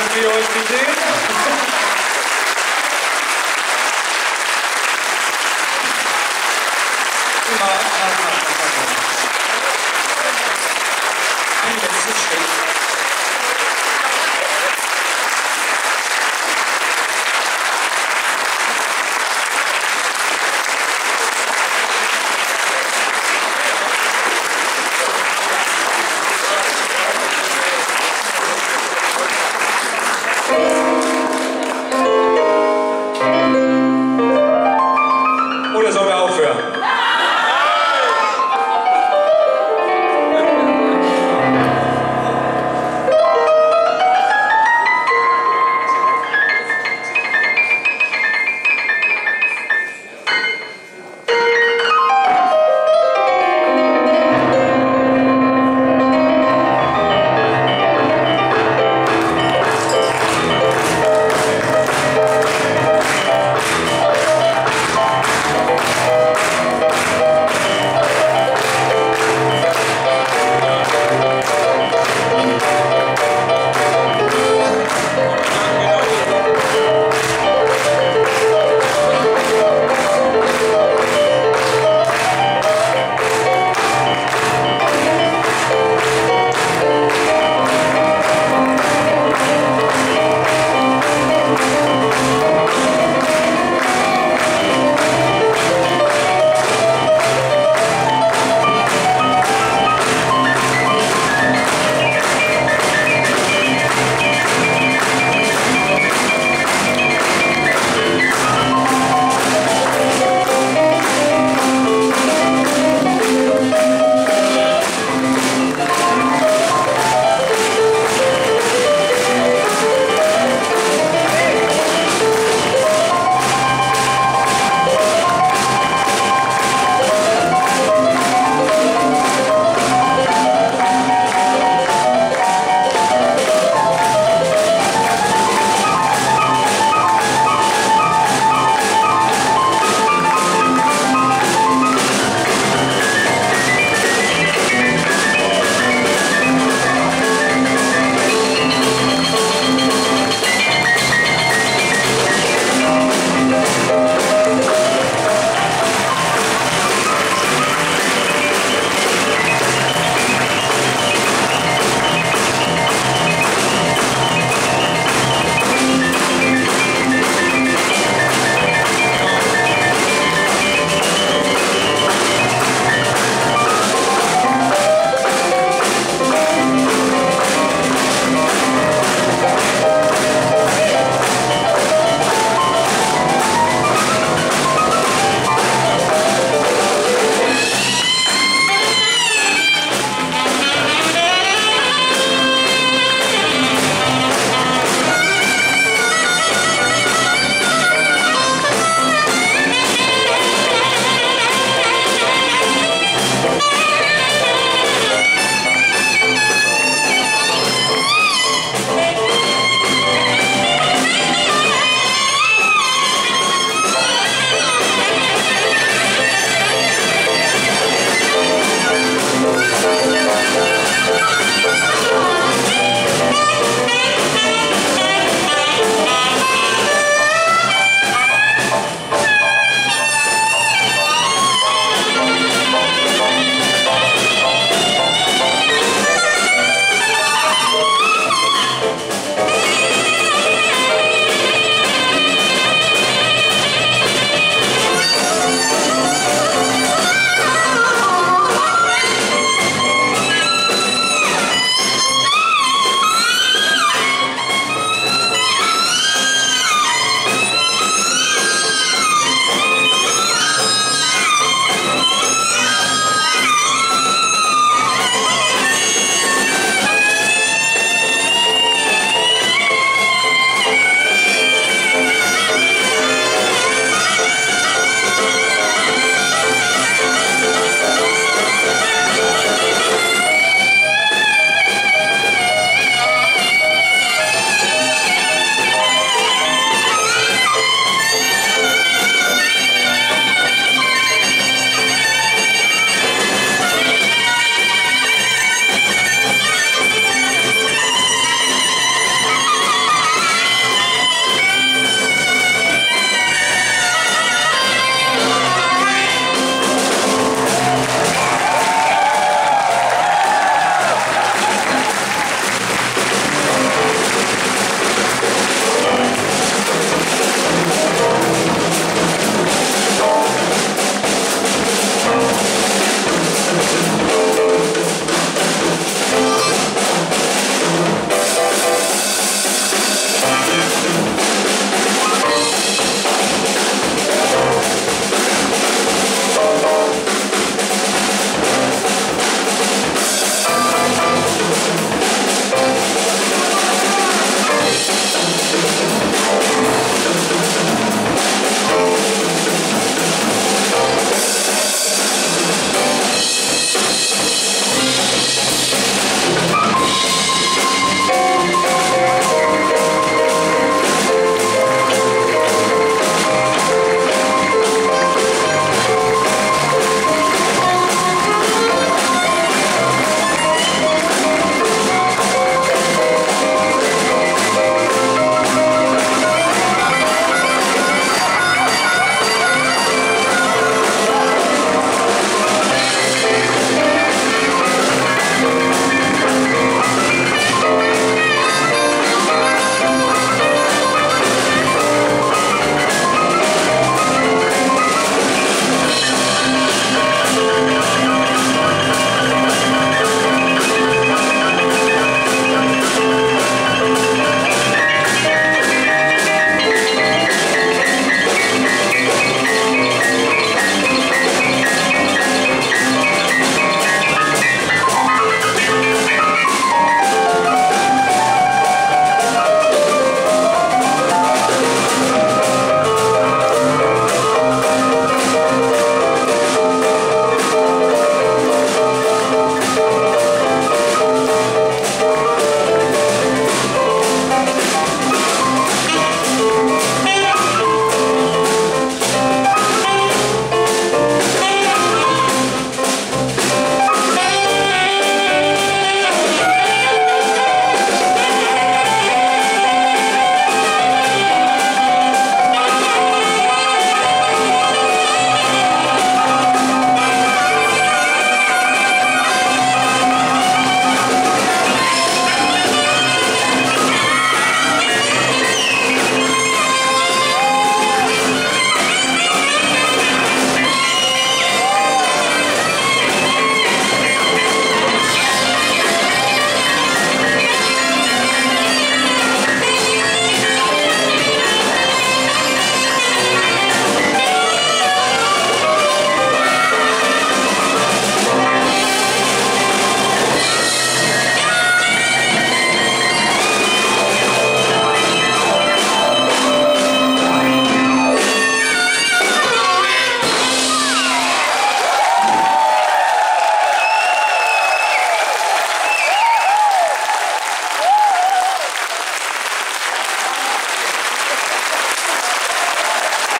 Dank für eure Ideen.